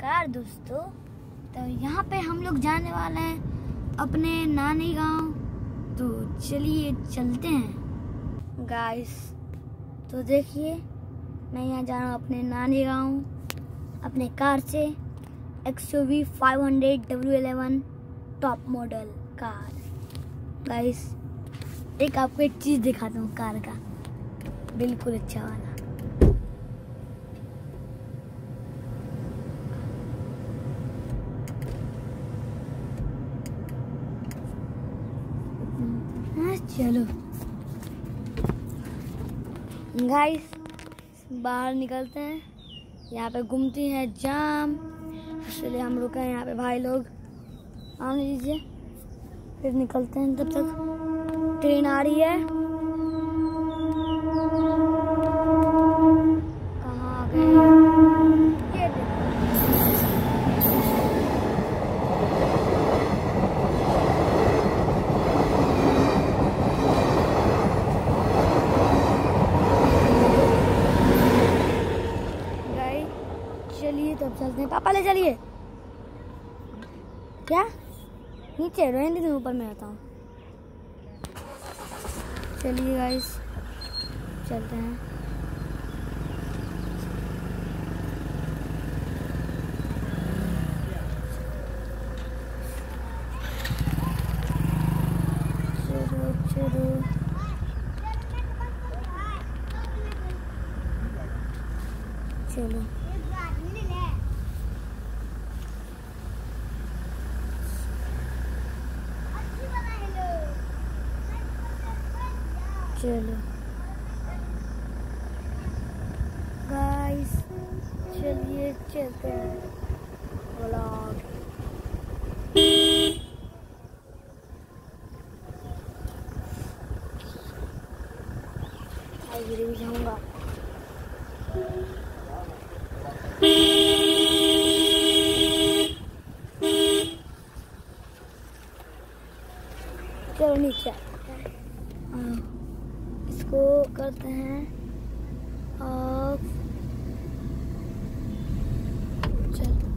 नमस्कार दोस्तों, तो यहाँ पे हम लोग जाने वाले हैं अपने नानी गांव। तो चलिए चलते हैं गाइस। तो देखिए, मैं यहाँ जा रहा हूँ अपने नानी गांव अपने कार से। XUV 500 W11 top model car. Guys एक आपको एक चीज़ दिखाता हूँ कार का, बिल्कुल अच्छा वाला। चलो गाइस बाहर निकलते हैं। यहाँ पे घूमती है जाम, इसलिए हम रुके हैं यहाँ पे। भाई लोग आने दीजिए, फिर निकलते हैं। तब तक ट्रेन आ रही है। कहाँ आ गए? चलिए तब चलते हैं, पापा ले चलिए। क्या नीचे रहने दो, ऊपर में रहता हूँ। चलिए गाइस चलते हैं। चलो चलो चलो चलो गाइस, चलिए चलते हैं व्लॉग। भी जाऊंगा चलो नीचे इसको करते हैं ऑफ। चलो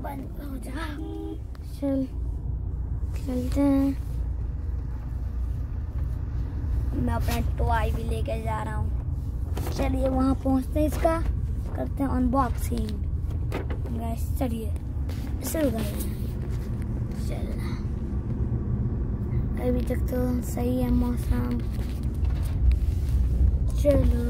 बंद हो जा। चल चलते हैं। मैं अपना टॉय भी लेके जा रहा हूँ। चलिए वहाँ पहुँचते हैं, इसका करते हैं अनबॉक्सिंग। गाइस चलिए शुरू करते हैं। चल अभी तक तो सही है मौसम। चलो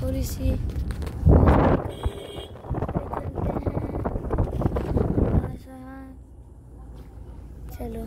थोड़ी सी चलो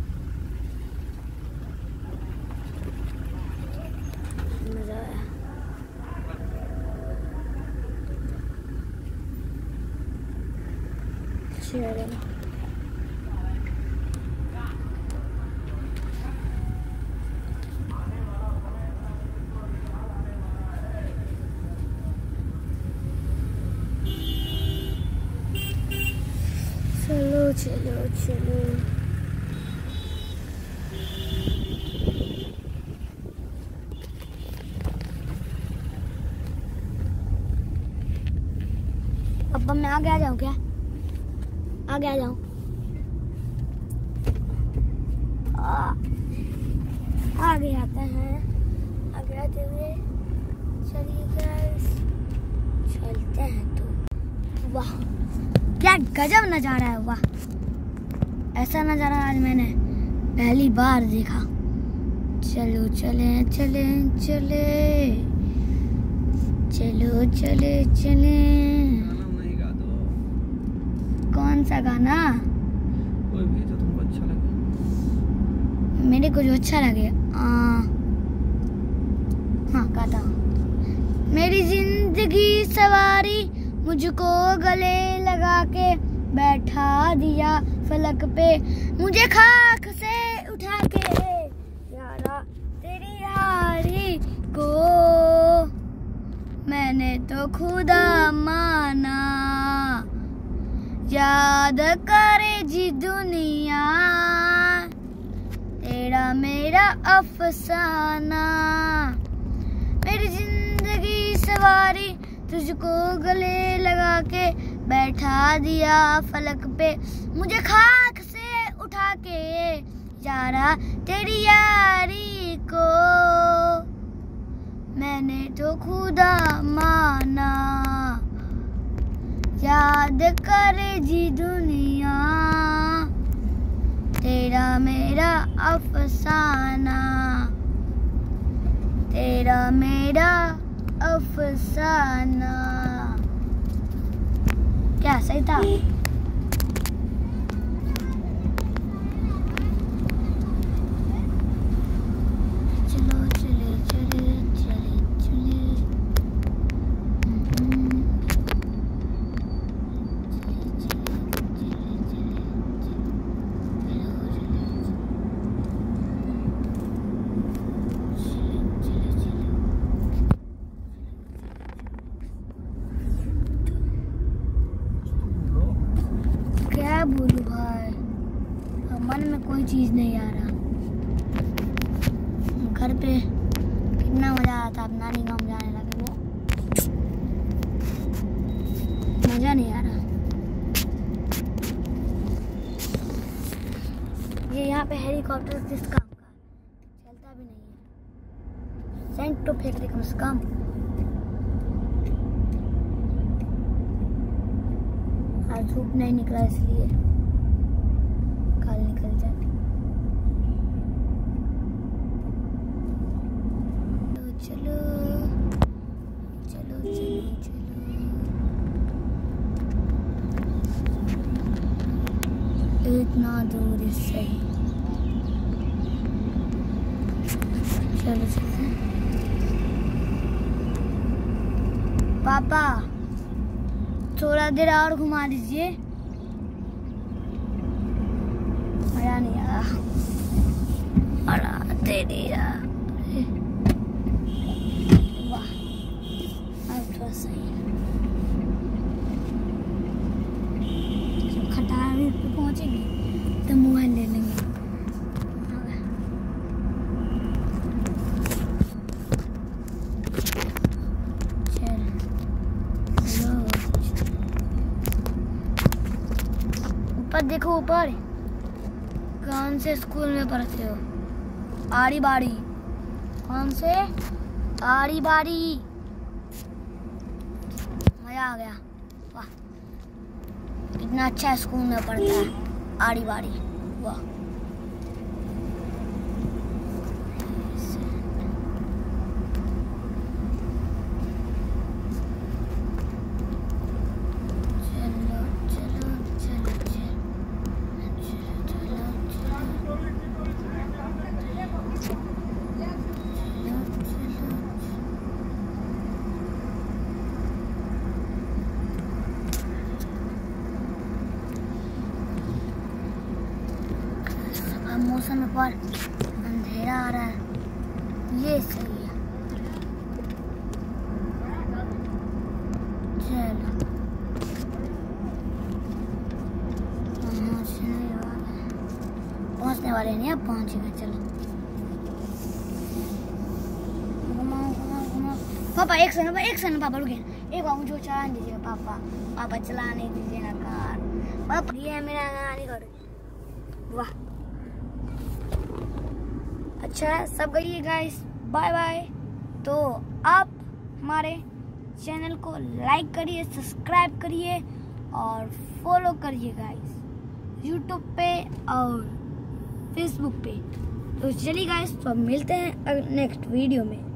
अच्छी लगेगा। चलो चलो चलो अब मैं आगे आ जाऊं क्या? आगे आ जाऊं? आगे आते हैं, आगे आते हुए चलिए गाइस चलते हैं। तो वाह क्या गजब नज़ारा है, वाह ऐसा नज़ारा आज मैंने पहली बार देखा। चलो चलें चलें चलें, चलो चलें चलें। कौन सा गाना? कोई भी जो तुमको अच्छा लगे। मेरे को जो अच्छा लगे। हाँ गाता। मेरी जिंदगी सवारी मुझको गले लगा के बैठा दिया फलक पे, मुझे खाक से उठा के यारा तेरी यारी को मैंने तो खुदा माना। याद करे जी दुनिया तेरा मेरा अफसाना, मेरी जिंदगी सवारी तुझको गले लगा के बैठा दिया फलक पे, मुझे खाक से उठा के यारा तेरी यारी को मैंने तो खुदा माना। याद करे जी दुनिया तेरा मेरा अफसाना, तेरा मेरा अफसाना। क्या सही था? बोलू भाई मन में कोई चीज नहीं आ रहा। घर पे कितना मजा आया था, अब नानी गाँव जाने लगे वो मजा नहीं आ रहा। ये यहाँ पे हेलीकॉप्टर किस काम का चलता भी नहीं है, सेंट तो फेंक दे कम से कम। धूप नहीं निकला इसलिए कल निकल जाए। चलो चलो चलो चलो इतना दूर इससे, चलो चलो। पापा थोड़ा देर और घुमा दीजिए, मजा नहीं आ रहा। वाह अब थोड़ा सही है। खटार पे पहुंचेंगे तो मोबाइल ले लेंगे। देखो ऊपर कौन से स्कूल में पढ़ते हो? आरी बाड़ी। कौन से? आरी बाड़ी। मजा आ गया, वाह कितना अच्छा स्कूल में पढ़ता है आरी बाड़ी। वाह मौसम पर अंधेरा आ रहा है, ये सही है। चलो पहुँचने वाले नहीं, अब पहुँच गए। चलो घुमाओ घुमाओ घुमाओ। पापा एक सेकंड पापा रुके, एक बार मुझे चलाने दीजिए पापा, पापा चलाने दीजिए ना कार पापा। ये है मेरा नानी घर, वाह अच्छा है। सब करिए गाइस, बाय बाय। तो आप हमारे चैनल को लाइक करिए, सब्सक्राइब करिए और फॉलो करिए गाइस, यूट्यूब पे और फेसबुक पे। तो चलिए गाइस, तो मिलते हैं नेक्स्ट वीडियो में।